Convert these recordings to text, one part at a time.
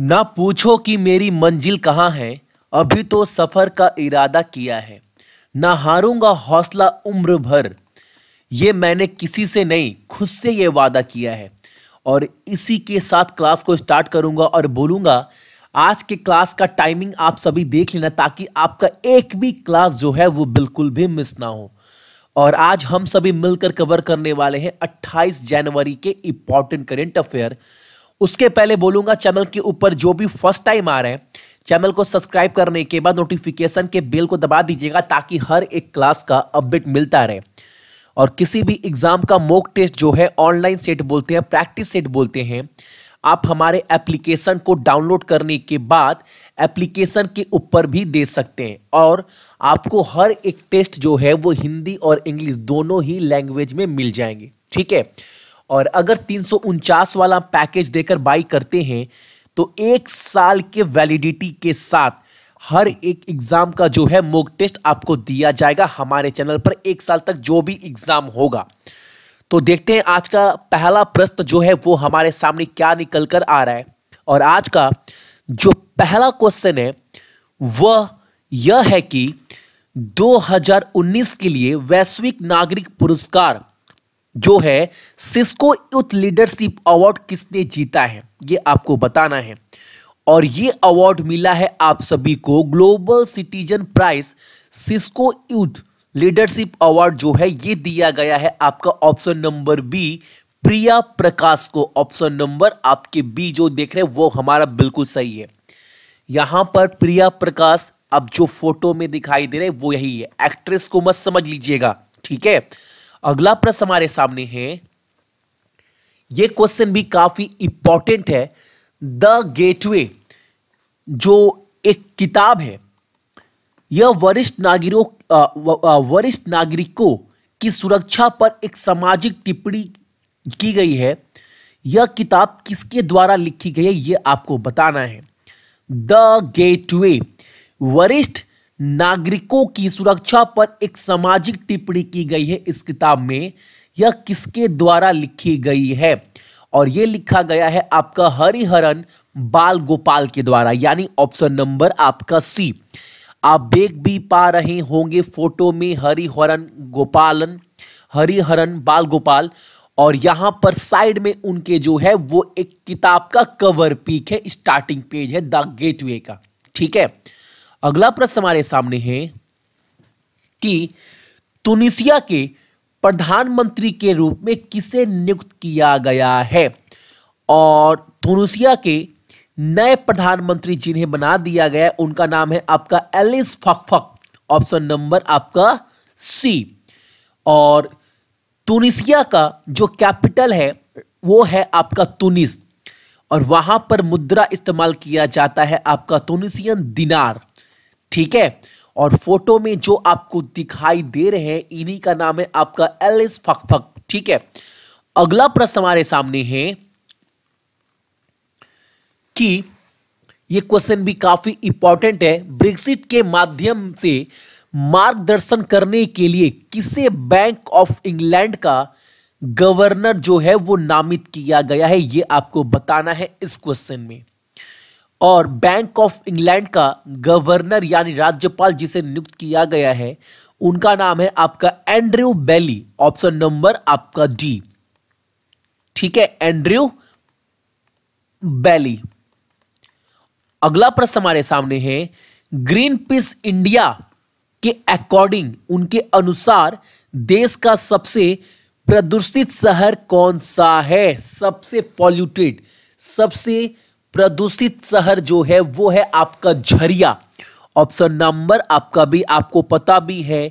ना पूछो कि मेरी मंजिल कहाँ है, अभी तो सफ़र का इरादा किया है। ना हारूंगा हौसला उम्र भर, ये मैंने किसी से नहीं खुद से ये वादा किया है। और इसी के साथ क्लास को स्टार्ट करूंगा और बोलूंगा आज के क्लास का टाइमिंग आप सभी देख लेना ताकि आपका एक भी क्लास जो है वो बिल्कुल भी मिस ना हो। और आज हम सभी मिलकर कवर करने वाले हैं 28 जनवरी के इम्पॉर्टेंट करेंट अफेयर। उसके पहले बोलूँगा चैनल के ऊपर जो भी फर्स्ट टाइम आ रहे हैं चैनल को सब्सक्राइब करने के बाद नोटिफिकेशन के बेल को दबा दीजिएगा ताकि हर एक क्लास का अपडेट मिलता रहे। और किसी भी एग्ज़ाम का मॉक टेस्ट जो है ऑनलाइन सेट बोलते हैं, प्रैक्टिस सेट बोलते हैं, आप हमारे एप्लीकेशन को डाउनलोड करने के बाद एप्लीकेशन के ऊपर भी दे सकते हैं। और आपको हर एक टेस्ट जो है वो हिंदी और इंग्लिश दोनों ही लैंग्वेज में मिल जाएंगे, ठीक है। और अगर 349 वाला पैकेज देकर बाई करते हैं तो 1 साल के वैलिडिटी के साथ हर एक एग्ज़ाम का जो है मॉक टेस्ट आपको दिया जाएगा हमारे चैनल पर 1 साल तक जो भी एग्ज़ाम होगा। तो देखते हैं आज का पहला प्रश्न जो है वो हमारे सामने क्या निकल कर आ रहा है। और आज का जो पहला क्वेश्चन है वह यह है कि 2019 के लिए वैश्विक नागरिक पुरस्कार जो है सिस्को यूथ लीडरशिप अवार्ड किसने जीता है, ये आपको बताना है। और ये अवार्ड मिला है आप सभी को global citizen prize Cisco youth leadership award जो है ये दिया गया है आपका option number B Priya Prakash को। ऑप्शन नंबर आपके बी जो देख रहे हैं वो हमारा बिल्कुल सही है। यहाँ पर प्रिया प्रकाश अब जो फोटो में दिखाई दे रहे वो यही है, एक्ट्रेस को मत समझ लीजिएगा, ठीक है। अगला प्रश्न हमारे सामने है, यह क्वेश्चन भी काफी इंपॉर्टेंट है। द गेटवे जो एक किताब है यह वरिष्ठ नागरिकों की सुरक्षा पर एक सामाजिक टिप्पणी की गई है। यह किताब किसके द्वारा लिखी गई है यह आपको बताना है। द गेटवे वरिष्ठ नागरिकों की सुरक्षा पर एक सामाजिक टिप्पणी की गई है इस किताब में, यह किसके द्वारा लिखी गई है। और यह लिखा गया है आपका हरिहरन बाल गोपाल के द्वारा, यानी ऑप्शन नंबर आपका सी। आप देख भी पा रहे होंगे फोटो में हरिहरन बाल गोपाल और यहां पर साइड में उनके जो है वो एक किताब का कवर पिक है, स्टार्टिंग पेज है द गेटवे का, ठीक है। अगला प्रश्न हमारे सामने है कि तुनिसिया के प्रधानमंत्री के रूप में किसे नियुक्त किया गया है। और तुनिसिया के नए प्रधानमंत्री जिन्हें बना दिया गया है उनका नाम है आपका एलिस फखफक, ऑप्शन नंबर आपका सी। और तुनिसिया का जो कैपिटल है वो है आपका तुनिस और वहां पर मुद्रा इस्तेमाल किया जाता है आपका तुनिसियन दिनार, ठीक है। और फोटो में जो आपको दिखाई दे रहे हैं इन्हीं का नाम है आपका एलिस फखफक, ठीक है। अगला प्रश्न हमारे सामने है कि यह क्वेश्चन भी काफी इंपॉर्टेंट है। ब्रेक्सिट के माध्यम से मार्गदर्शन करने के लिए किसे बैंक ऑफ इंग्लैंड का गवर्नर जो है वो नामित किया गया है, ये आपको बताना है इस क्वेश्चन में। और बैंक ऑफ इंग्लैंड का गवर्नर यानी राज्यपाल जिसे नियुक्त किया गया है उनका नाम है आपका एंड्रयू बेली, ऑप्शन नंबर आपका डी, ठीक है, एंड्रयू बेली। अगला प्रश्न हमारे सामने है ग्रीन पीस इंडिया के अकॉर्डिंग, उनके अनुसार देश का सबसे प्रदूषित शहर कौन सा है। सबसे पॉल्यूटेड, सबसे प्रदूषित शहर जो है वो है आपका झरिया, ऑप्शन नंबर आपका भी। आपको पता भी है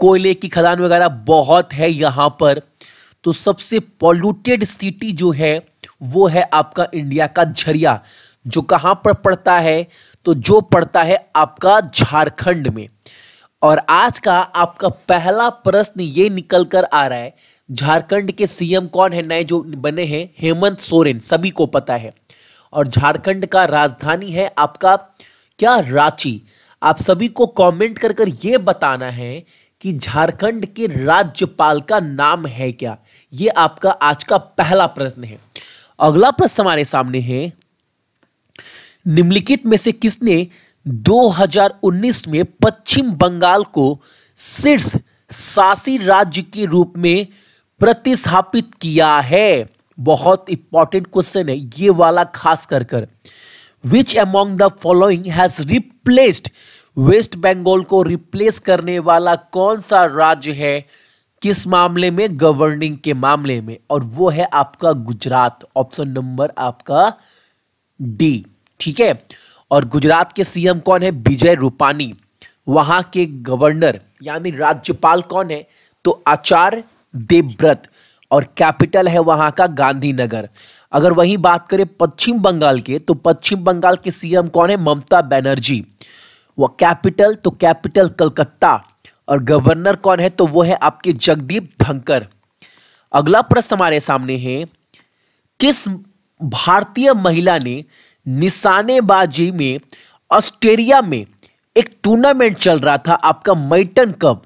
कोयले की खदान वगैरह बहुत है यहाँ पर, तो सबसे पॉल्यूटेड सिटी जो है वो है आपका इंडिया का झरिया, जो कहाँ पर पड़ता है तो जो पड़ता है आपका झारखंड में। और आज का आपका पहला प्रश्न ये निकल कर आ रहा है, झारखंड के सीएम कौन है नए जो बने हैं, हेमंत सोरेन, सभी को पता है। और झारखंड का राजधानी है आपका क्या, रांची। आप सभी को कमेंट कर कर ये बताना है कि झारखंड के राज्यपाल का नाम है क्या, ये आपका आज का पहला प्रश्न है। अगला प्रश्न हमारे सामने है निम्नलिखित में से किसने 2019 में पश्चिम बंगाल को शीर्ष शासी राज्य के रूप में प्रतिस्थापित किया है? बहुत इंपॉर्टेंट क्वेश्चन है ये वाला, खास कर which among the following has replaced, waste Bengal को रिप्लेस करने वाला कौन सा राज्य है किस मामले में, गवर्निंग के मामले में, और वो है आपका गुजरात, ऑप्शन नंबर आपका डी। ठीक है, और गुजरात के सीएम कौन है? विजय रूपाणी। वहां के गवर्नर यानी राज्यपाल कौन है? तो आचार्य देवव्रत, और कैपिटल है वहां का गांधीनगर। अगर वही बात करें पश्चिम बंगाल के, तो पश्चिम बंगाल के सीएम कौन है? ममता बनर्जी। वो कैपिटल, तो कैपिटल कलकत्ता, और गवर्नर कौन है? तो वो है आपके जगदीप धनखड़। अगला प्रश्न हमारे सामने है, किस भारतीय महिला ने निशानेबाजी में ऑस्ट्रेलिया में एक टूर्नामेंट चल रहा था आपका मैटन कप,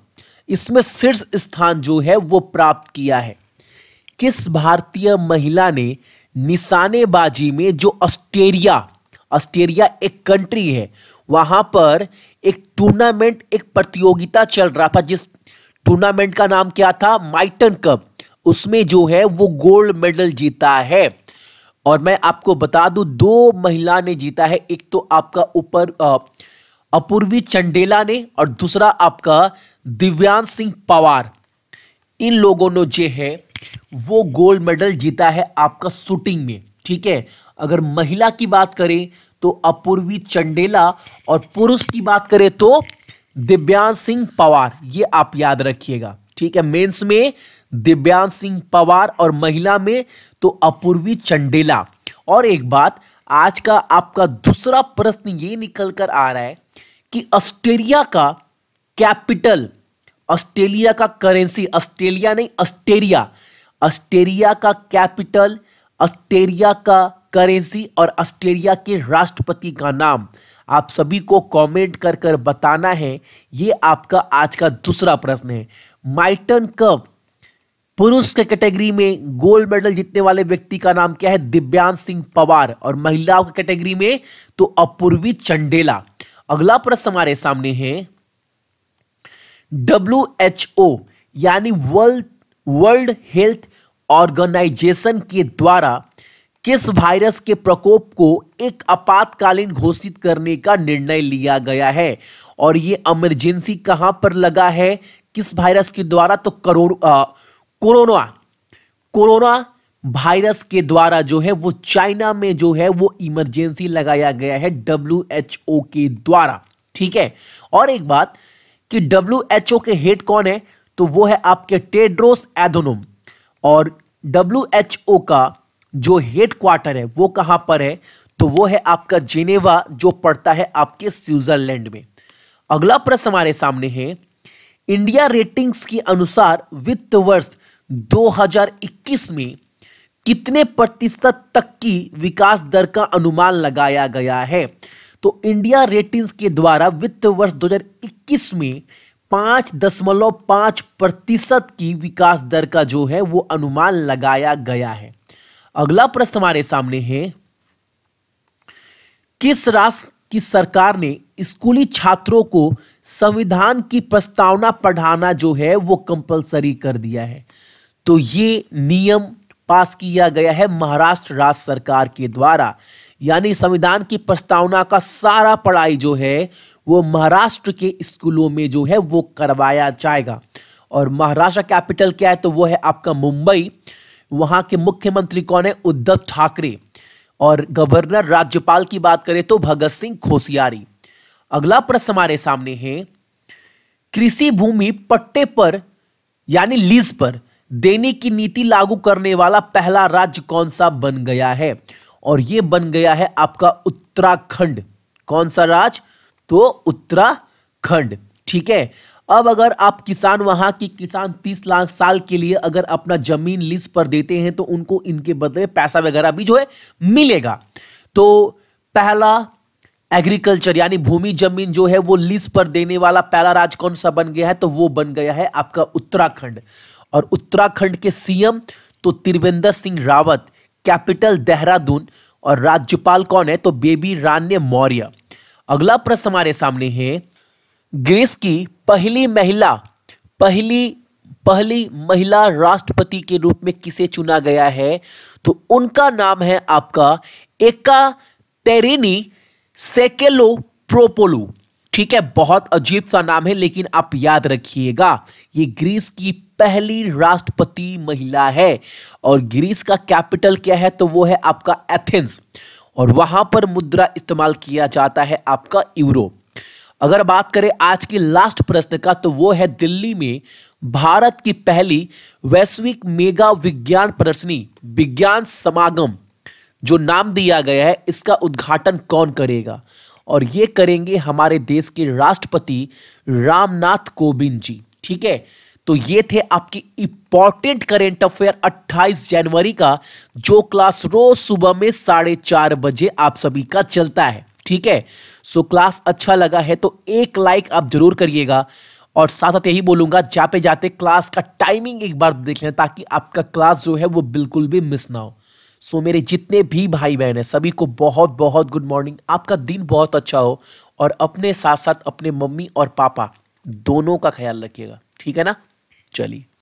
इसमें शीर्ष स्थान जो है वो प्राप्त किया है? किस भारतीय महिला ने निशानेबाजी में, जो ऑस्ट्रेलिया एक कंट्री है, वहां पर एक टूर्नामेंट, एक प्रतियोगिता चल रहा था, जिस टूर्नामेंट का नाम क्या था? मैटन कप। उसमें जो है वो गोल्ड मेडल जीता है। और मैं आपको बता दूं, दो महिला ने जीता है, एक तो आपका ऊपर अपूर्वी चंडेला ने, और दूसरा आपका दिव्यांश सिंह पवार। इन लोगों ने जो है वो गोल्ड मेडल जीता है आपका शूटिंग में। ठीक है, अगर महिला की बात करें तो अपूर्वी चंडेला, और पुरुष की बात करें तो दिव्यांश सिंह पवार। ये आप याद रखिएगा। ठीक है, मेंस में दिव्यांश सिंह पवार और महिला में तो अपूर्वी चंडेला। और एक बात, आज का आपका दूसरा प्रश्न ये निकल कर आ रहा है कि ऑस्ट्रेलिया का कैपिटल, ऑस्ट्रेलिया का करेंसी, ऑस्ट्रेलिया नहीं ऑस्ट्रेलिया, ऑस्ट्रेलिया का कैपिटल, ऑस्ट्रेलिया का करेंसी और ऑस्ट्रेलिया के राष्ट्रपति का नाम आप सभी को कमेंट कर बताना है। ये आपका आज का दूसरा प्रश्न है। मैटन कप पुरुष के कैटेगरी में गोल्ड मेडल जीतने वाले व्यक्ति का नाम क्या है? दिव्यांश सिंह पवार। और महिलाओं के कैटेगरी में तो अपूर्वी चंडेला। अगला प्रश्न हमारे सामने है, WHO यानी वर्ल्ड हेल्थ ऑर्गेनाइजेशन के द्वारा किस वायरस के प्रकोप को एक आपातकालीन घोषित करने का निर्णय लिया गया है? और ये इमरजेंसी कहां पर लगा है, किस वायरस के द्वारा? तो कोरोना वायरस के द्वारा जो है वो चाइना में जो है वो इमरजेंसी लगाया गया है WHO के द्वारा। ठीक है, और एक बात कि WHO के हेड कौन है? तो वो है आपके टेड्रोस एधानोम। और WHO का जो हेड क्वार्टर है वो कहां पर है? तो वो है आपका जिनेवा, जो पड़ता है आपके स्विट्जरलैंड में। अगला प्रश्न हमारे सामने है, इंडिया रेटिंग्स के अनुसार वित्त वर्ष 2021 में कितने प्रतिशत तक की विकास दर का अनुमान लगाया गया है? तो इंडिया रेटिंग्स के द्वारा वित्त वर्ष 2021 में 5.5% की विकास दर का जो है वो अनुमान लगाया गया है। अगला प्रश्न हमारे सामने है, किस राष्ट्र की सरकार ने स्कूली छात्रों को संविधान की प्रस्तावना पढ़ाना जो है वो कंपलसरी कर दिया है? तो ये नियम पास किया गया है महाराष्ट्र राज्य सरकार के द्वारा, यानी संविधान की प्रस्तावना का सारा पढ़ाई जो है वो महाराष्ट्र के स्कूलों में जो है वो करवाया जाएगा। और महाराष्ट्र कैपिटल क्या है? तो वो है आपका मुंबई। वहां के मुख्यमंत्री कौन है? उद्धव ठाकरे। और गवर्नर, राज्यपाल की बात करें तो भगत सिंह कोश्यारी। अगला प्रश्न हमारे सामने है, कृषि भूमि पट्टे पर यानी लीज पर देने की नीति लागू करने वाला पहला राज्य कौन सा बन गया है? और ये बन गया है आपका उत्तराखंड। कौन सा राज्य? तो उत्तराखंड। ठीक है, अब अगर आप किसान, वहाँ की किसान 30 लाख साल के लिए अगर अपना जमीन लीज पर देते हैं तो उनको इनके बदले पैसा वगैरह भी जो है मिलेगा। तो पहला एग्रीकल्चर यानी भूमि जमीन जो है वो लीज पर देने वाला पहला राज्य कौन सा बन गया है? तो वो बन गया है आपका उत्तराखंड। और उत्तराखंड के सीएम तो त्रिवेंद्र सिंह रावत, कैपिटल देहरादून, और राज्यपाल कौन है, तो बेबी रानी मौर्य। अगला प्रश्न हमारे सामने है ग्रीस की पहली महिला राष्ट्रपति के रूप में किसे चुना गया है, तो उनका नाम है आपका एका तेरिनी सेकेलो प्रोपोलो। ठीक है, बहुत अजीब सा नाम है लेकिन आप याद रखिएगा ये ग्रीस की पहली राष्ट्रपति महिला है। और ग्रीस का कैपिटल क्या है, तो वो है आपका एथेंस और वहां पर मुद्रा इस्तेमाल किया जाता है आपका यूरो। अगर बात करें आज के लास्ट प्रश्न का, तो वो है दिल्ली में भारत की पहली वैश्विक मेगा विज्ञान प्रदर्शनी विज्ञान समागम जो नाम दिया गया है, इसका उद्घाटन कौन करेगा, और ये करेंगे हमारे देश के राष्ट्रपति रामनाथ कोविंद जी। ठीक है, तो ये थे आपके इंपॉर्टेंट करेंट अफेयर 28 जनवरी का, जो क्लास रोज सुबह में 4:30 बजे आप सभी का चलता है। ठीक है, सो क्लास अच्छा लगा है तो एक लाइक आप जरूर करिएगा, और साथ साथ यही बोलूंगा जाते जाते क्लास का टाइमिंग एक बार देख लें ताकि आपका क्लास जो है वो बिल्कुल भी मिस ना हो। सो मेरे जितने भी भाई बहन हैं सभी को बहुत बहुत गुड मॉर्निंग, आपका दिन बहुत अच्छा हो, और अपने साथ साथ अपने मम्मी और पापा दोनों का ख्याल रखिएगा। ठीक है ना, चलिए।